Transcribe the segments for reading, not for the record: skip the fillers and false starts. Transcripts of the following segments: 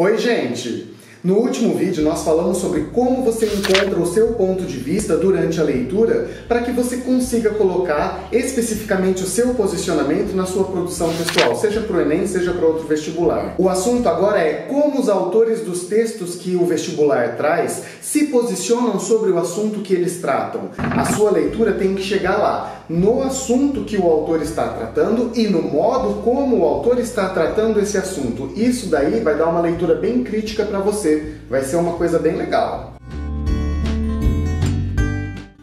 Oi, gente! No último vídeo nós falamos sobre como você encontra o seu ponto de vista durante a leitura para que você consiga colocar especificamente o seu posicionamento na sua produção pessoal, seja para o Enem, seja para outro vestibular. O assunto agora é como os autores dos textos que o vestibular traz se posicionam sobre o assunto que eles tratam. A sua leitura tem que chegar lá, no assunto que o autor está tratando e no modo como o autor está tratando esse assunto. Isso daí vai dar uma leitura bem crítica para você. Vai ser uma coisa bem legal.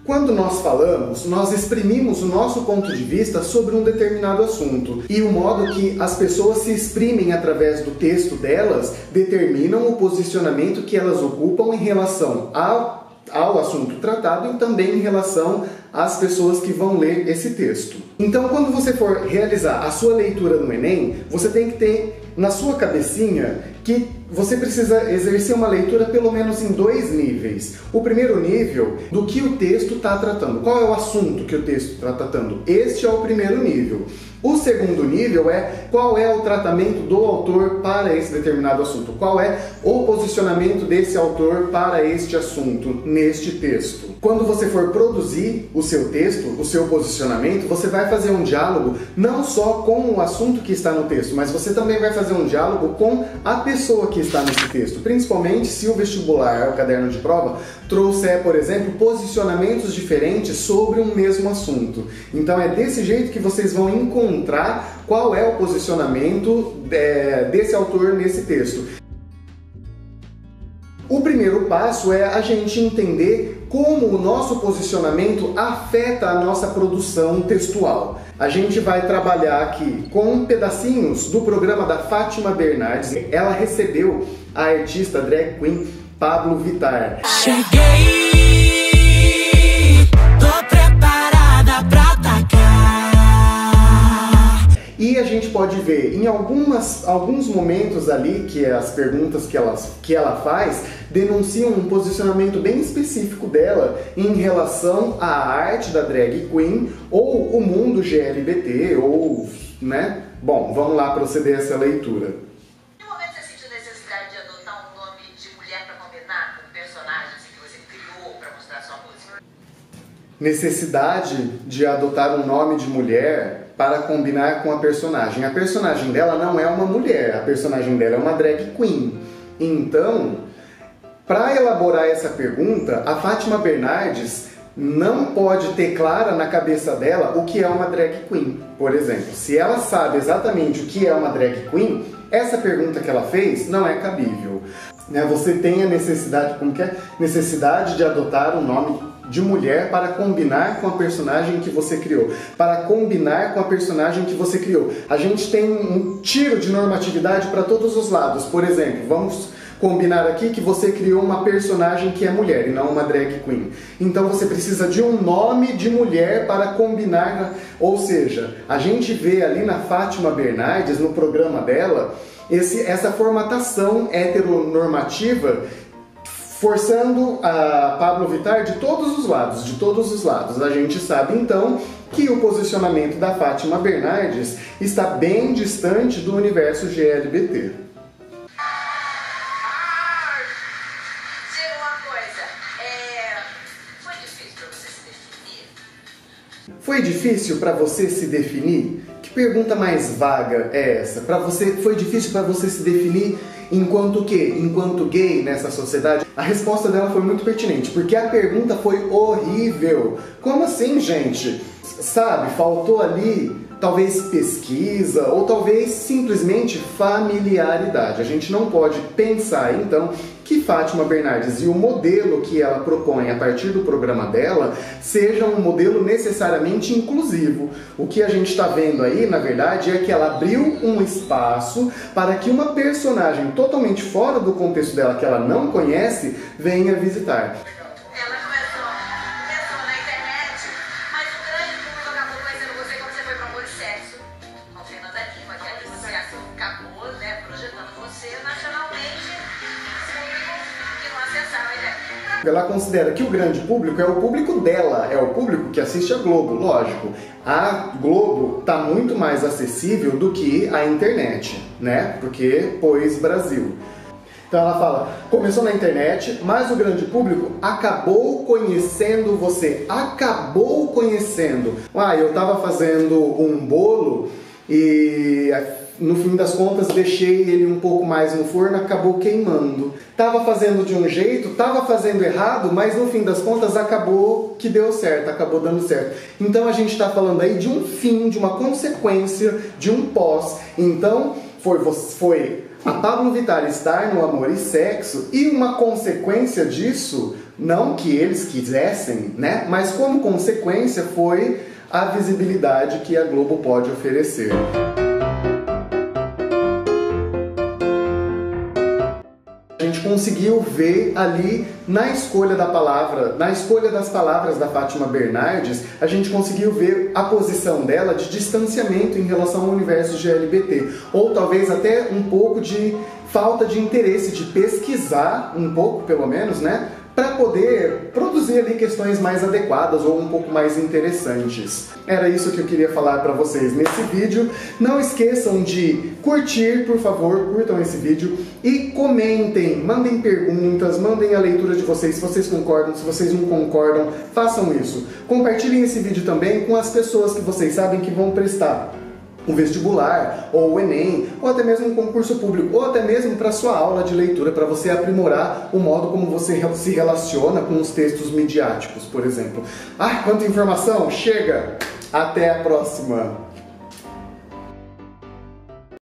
Quando nós falamos, nós exprimimos o nosso ponto de vista sobre um determinado assunto, e o modo que as pessoas se exprimem através do texto delas determinam o posicionamento que elas ocupam em relação ao assunto tratado e também em relação às pessoas que vão ler esse texto. Então, quando você for realizar a sua leitura no Enem, você tem que ter na sua cabecinha que você precisa exercer uma leitura pelo menos em dois níveis. O primeiro nível, do que o texto está tratando. Qual é o assunto que o texto está tratando? Este é o primeiro nível. O segundo nível é qual é o tratamento do autor para esse determinado assunto. Qual é o posicionamento desse autor para este assunto, neste texto. Quando você for produzir o seu texto, o seu posicionamento, você vai fazer um diálogo não só com o assunto que está no texto, mas você também vai fazer um diálogo com a pessoa que está nesse texto. Principalmente se o vestibular, o caderno de prova, trouxer, por exemplo, posicionamentos diferentes sobre um mesmo assunto. Então é desse jeito que vocês vão encontrar qual é o posicionamento desse autor nesse texto. O primeiro passo é a gente entender como o nosso posicionamento afeta a nossa produção textual. A gente vai trabalhar aqui com pedacinhos do programa da Fátima Bernardes. Ela recebeu a artista drag queen Pabllo Vittar. Cheguei, tô preparada pra atacar. E a gente pode ver em alguns momentos ali que as perguntas que ela faz denunciam um posicionamento bem específico dela em relação à arte da drag queen ou o mundo GLBT, ou, né? Bom, vamos lá proceder a essa leitura. No momento você sentiu necessidade de adotar um nome de mulher para combinar com personagens que você criou para mostrar sua música? Necessidade de adotar um nome de mulher para combinar com a personagem. A personagem dela não é uma mulher, a personagem dela é uma drag queen. Então, para elaborar essa pergunta, a Fátima Bernardes não pode ter clara na cabeça dela o que é uma drag queen, por exemplo. Se ela sabe exatamente o que é uma drag queen, essa pergunta que ela fez não é cabível. Você tem a necessidade, necessidade de adotar um nome de mulher para combinar com a personagem que você criou. Para combinar com a personagem que você criou. A gente tem um tiro de normatividade para todos os lados. Por exemplo, vamos combinar aqui que você criou uma personagem que é mulher e não uma drag queen. Então você precisa de um nome de mulher para combinar. Ou seja, a gente vê ali na Fátima Bernardes, no programa dela, essa formatação heteronormativa forçando a Pabllo Vittar de todos os lados, A gente sabe, então, que o posicionamento da Fátima Bernardes está bem distante do universo GLBT. Diga uma coisa, foi difícil para você se definir? Foi difícil para você se definir? Que pergunta mais vaga é essa? Foi difícil para você se definir enquanto o quê? Enquanto gay nessa sociedade? A resposta dela foi muito pertinente, porque a pergunta foi horrível. Como assim, gente? Sabe, faltou ali talvez pesquisa ou talvez simplesmente familiaridade. A gente não pode pensar, então, que Fátima Bernardes e o modelo que ela propõe a partir do programa dela seja um modelo necessariamente inclusivo. O que a gente está vendo aí, na verdade, é que ela abriu um espaço para que uma personagem totalmente fora do contexto dela, que ela não conhece, venha visitar. Ela considera que o grande público é o público dela, é o público que assiste a Globo, lógico. A Globo está muito mais acessível do que a internet, né? Porque, pois, Brasil. Então ela fala, começou na internet, mas o grande público acabou conhecendo você. Acabou conhecendo. Ah, eu tava fazendo um bolo e no fim das contas deixei ele um pouco mais no forno, acabou queimando. Tava fazendo de um jeito, tava fazendo errado, mas no fim das contas acabou que deu certo, acabou dando certo. Então a gente tá falando aí de um fim, de uma consequência, de um pós. Então foi a Pabllo Vittar estar no Amor e Sexo, e uma consequência disso, não que eles quisessem, né? Mas como consequência foi a visibilidade que a Globo pode oferecer. A gente conseguiu ver ali na escolha da palavra, na escolha das palavras da Fátima Bernardes, a gente conseguiu ver a posição dela de distanciamento em relação ao universo LGBT, ou talvez até um pouco de falta de interesse de pesquisar, um pouco pelo menos, né, para poder produzir ali questões mais adequadas ou um pouco mais interessantes. Era isso que eu queria falar para vocês nesse vídeo. Não esqueçam de curtir, por favor, curtam esse vídeo e comentem, mandem perguntas, mandem a leitura de vocês, se vocês concordam, se vocês não concordam, façam isso. Compartilhem esse vídeo também com as pessoas que vocês sabem que vão prestar o vestibular, ou o Enem, ou até mesmo um concurso público, ou até mesmo para sua aula de leitura, para você aprimorar o modo como você se relaciona com os textos midiáticos, por exemplo. Ah, quanta informação! Chega! Até a próxima!